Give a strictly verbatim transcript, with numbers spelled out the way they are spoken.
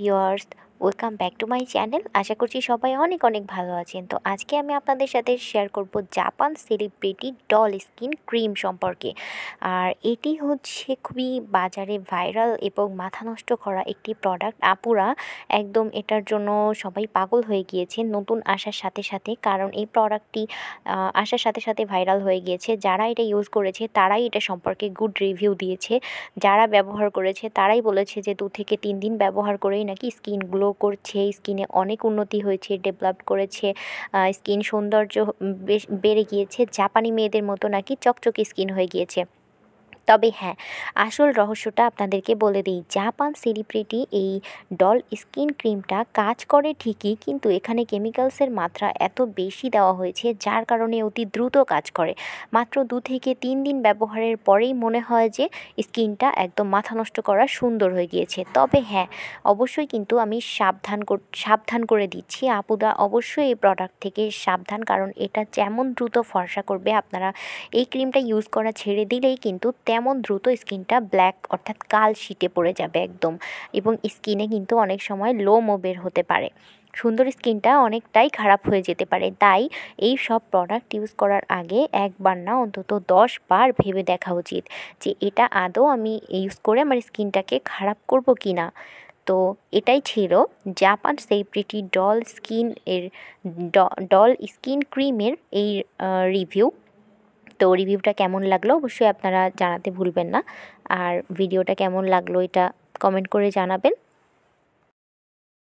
Viewers, welcome back to my channel. আশা করছি সবাই অনেক অনেক ভালো আছেন। তো আজকে আমি আপনাদের সাথে শেয়ার করব Japan celebrity doll skin cream সম্পর্কে। আর এটি হচ্ছে খুবই বাজারে ভাইরাল এবং মাথা নষ্ট করা একটি প্রোডাক্ট। আপুরা একদম এটার জন্য সবাই পাগল হয়ে গিয়েছে নতুন আসার সাথে সাথে, কারণ এই প্রোডাক্টটি আসার সাথে সাথে ভাইরাল হয়ে গিয়েছে। যারা এটা ইউজ করেছে তারাই এটা সম্পর্কে গুড রিভিউ দিয়েছে, যারা ব্যবহার করেছে তারাই বলেছে যে দু থেকে তিন দিন ব্যবহার করেই নাকি স্কিন গ্লো করছে, স্কিনে অনেক উন্নতি হয়েছে, ডেভেলপ করেছে, স্কিন সৌন্দর্য বেড়ে গিয়েছে, জাপানি মেয়েদের মতো নাকি চকচকে স্কিন হয়ে গিয়েছে। তবে হ্যাঁ, আসল রহস্যটা আপনাদেরকে বলে দিই। জাপান সেলিব্রিটি এই ডল স্কিন ক্রিমটা কাজ করে ঠিকই, কিন্তু এখানে কেমিক্যালসের মাত্রা এত বেশি দেওয়া হয়েছে যার কারণে অতি দ্রুত কাজ করে। মাত্র দু থেকে তিন দিন ব্যবহারের পরেই মনে হয় যে স্কিনটা একদম মাথা নষ্ট করা সুন্দর হয়ে গিয়েছে। তবে হ্যাঁ, অবশ্যই কিন্তু আমি সাবধান সাবধান করে দিচ্ছি, আপুরা অবশ্যই এই প্রোডাক্ট থেকে সাবধান, কারণ এটা যেমন দ্রুত ফর্সা করবে, আপনারা এই ক্রিমটা ইউজ করা ছেড়ে দিলেই কিন্তু তেমন দ্রুত স্কিনটা ব্ল্যাক অর্থাৎ কাল শীটে পড়ে যাবে একদম, এবং স্কিনে কিন্তু অনেক সময় লোমও বের হতে পারে, সুন্দর স্কিনটা অনেকটাই খারাপ হয়ে যেতে পারে। তাই এই সব প্রোডাক্ট ইউজ করার আগে একবার না অন্তত দশ বার ভেবে দেখা উচিত যে এটা আদৌ আমি ইউজ করে আমার স্কিনটাকে খারাপ করব কি না। তো এটাই ছিল জাপান সেলিব্রিটি ডল স্কিন এর ডল স্কিন ক্রিমের এই রিভিউ। তো রিভিউটা কেমন লাগলো অবশ্যই আপনারা জানাতে ভুলবেন না, আর ভিডিওটা কেমন লাগলো এটা কমেন্ট করে জানাবেন।